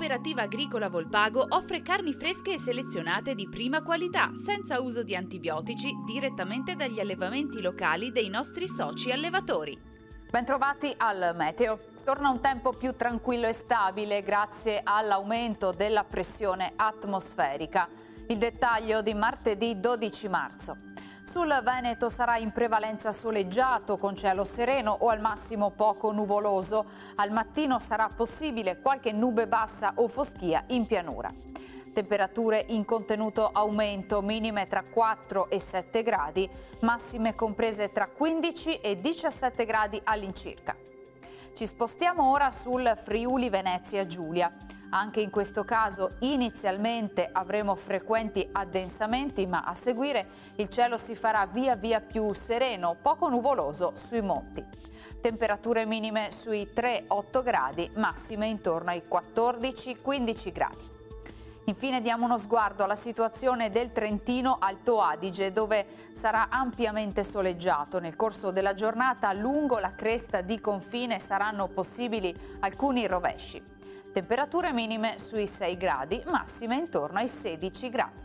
Cooperativa agricola Volpago offre carni fresche e selezionate di prima qualità, senza uso di antibiotici, direttamente dagli allevamenti locali dei nostri soci allevatori. Bentrovati al Meteo. Torna un tempo più tranquillo e stabile grazie all'aumento della pressione atmosferica. Il dettaglio di martedì 12 marzo. Sul Veneto sarà in prevalenza soleggiato con cielo sereno o al massimo poco nuvoloso. Al mattino sarà possibile qualche nube bassa o foschia in pianura. Temperature in contenuto aumento, minime tra 4 e 7 gradi, massime comprese tra 15 e 17 gradi all'incirca. Ci spostiamo ora sul Friuli Venezia Giulia. Anche in questo caso inizialmente avremo frequenti addensamenti, ma a seguire il cielo si farà via via più sereno, poco nuvoloso sui monti. Temperature minime sui 3-8 gradi, massime intorno ai 14-15 gradi. Infine diamo uno sguardo alla situazione del Trentino Alto Adige, dove sarà ampiamente soleggiato. Nel corso della giornata lungo la cresta di confine saranno possibili alcuni rovesci. Temperature minime sui 6 gradi, massime intorno ai 16 gradi.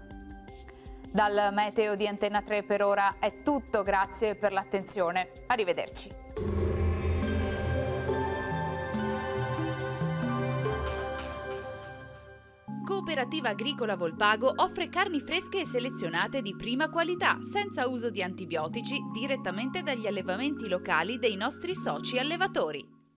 Dal meteo di Antenna 3 per ora è tutto, grazie per l'attenzione, arrivederci. Cooperativa agricola Volpago offre carni fresche e selezionate di prima qualità, senza uso di antibiotici, direttamente dagli allevamenti locali dei nostri soci allevatori.